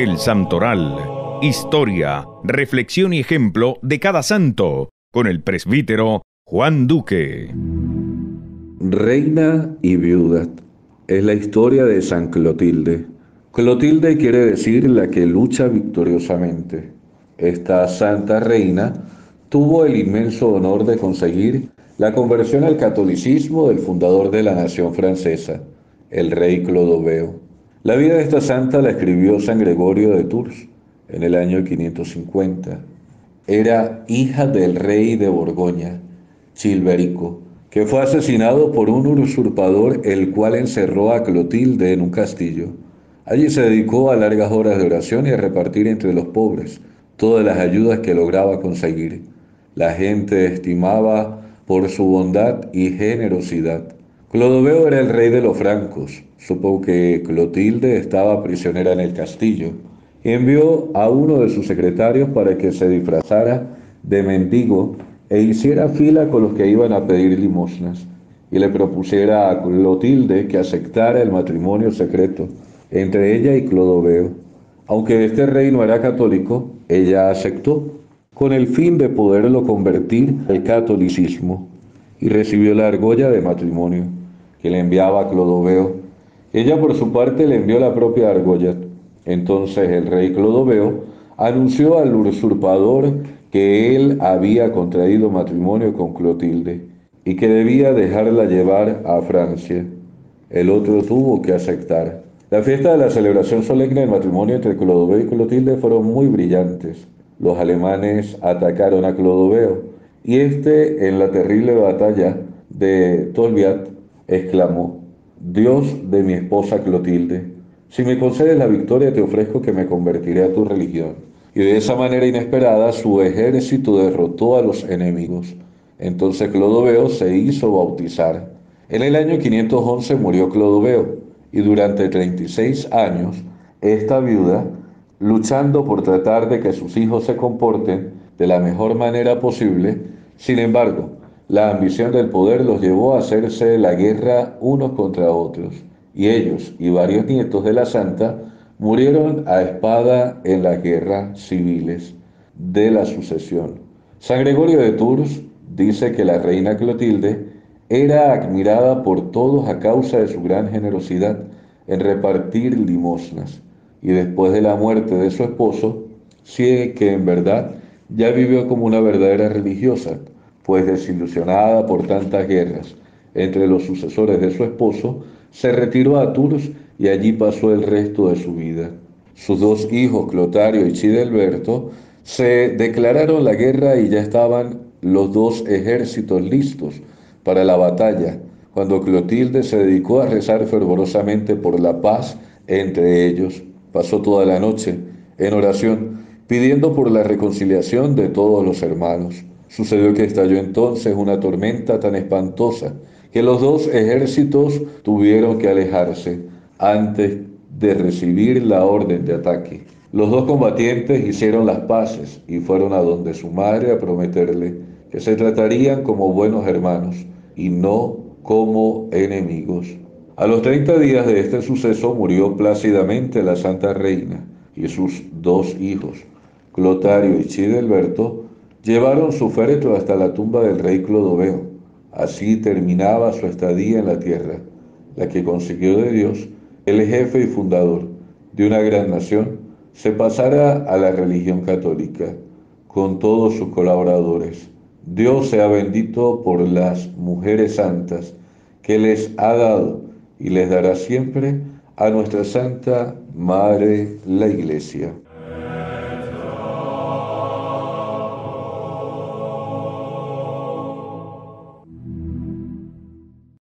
El Santoral, historia, reflexión y ejemplo de cada santo, con el presbítero Juan Duque. Reina y viuda es la historia de San Clotilde. Clotilde quiere decir la que lucha victoriosamente. Esta santa reina tuvo el inmenso honor de conseguir la conversión al catolicismo del fundador de la nación francesa, el rey Clodoveo. La vida de esta santa la escribió San Gregorio de Tours en el año 550. Era hija del rey de Borgoña, Chilperico, que fue asesinado por un usurpador, el cual encerró a Clotilde en un castillo. Allí se dedicó a largas horas de oración y a repartir entre los pobres todas las ayudas que lograba conseguir. La gente estimaba por su bondad y generosidad. Clodoveo era el rey de los francos. Supo que Clotilde estaba prisionera en el castillo y envió a uno de sus secretarios para que se disfrazara de mendigo e hiciera fila con los que iban a pedir limosnas, y le propusiera a Clotilde que aceptara el matrimonio secreto entre ella y Clodoveo. Aunque este rey no era católico, ella aceptó, con el fin de poderlo convertir al catolicismo, y recibió la argolla de matrimonio que le enviaba a Clodoveo. Ella por su parte le envió la propia argolla. Entonces el rey Clodoveo anunció al usurpador que él había contraído matrimonio con Clotilde y que debía dejarla llevar a Francia. El otro tuvo que aceptar. La fiesta de la celebración solemne del matrimonio entre Clodoveo y Clotilde fueron muy brillantes. Los alemanes atacaron a Clodoveo y este, en la terrible batalla de Tolbiac, exclamó: Dios de mi esposa Clotilde, si me concedes la victoria te ofrezco que me convertiré a tu religión. Y de esa manera inesperada su ejército derrotó a los enemigos. Entonces Clodoveo se hizo bautizar. En el año 511 murió Clodoveo y durante 36 años esta viuda, luchando por tratar de que sus hijos se comporten de la mejor manera posible. Sin embargo, la ambición del poder los llevó a hacerse la guerra unos contra otros, y ellos y varios nietos de la santa murieron a espada en las guerras civiles de la sucesión. San Gregorio de Tours dice que la reina Clotilde era admirada por todos a causa de su gran generosidad en repartir limosnas. Y después de la muerte de su esposo, sí que en verdad ya vivió como una verdadera religiosa, pues desilusionada por tantas guerras entre los sucesores de su esposo, se retiró a Tours y allí pasó el resto de su vida. Sus dos hijos, Clotario y Childeberto, se declararon la guerra y ya estaban los dos ejércitos listos para la batalla, cuando Clotilde se dedicó a rezar fervorosamente por la paz entre ellos. Pasó toda la noche en oración, pidiendo por la reconciliación de todos los hermanos. Sucedió que estalló entonces una tormenta tan espantosa que los dos ejércitos tuvieron que alejarse antes de recibir la orden de ataque. Los dos combatientes hicieron las paces y fueron a donde su madre a prometerle que se tratarían como buenos hermanos y no como enemigos. A los 30 días de este suceso murió plácidamente la santa reina, y sus dos hijos, Clotario y Childeberto, llevaron su féretro hasta la tumba del rey Clodoveo. Así terminaba su estadía en la tierra, la que consiguió de Dios, el jefe y fundador de una gran nación, se pasara a la religión católica, con todos sus colaboradores. Dios sea bendito por las mujeres santas que les ha dado y les dará siempre a nuestra Santa Madre la Iglesia.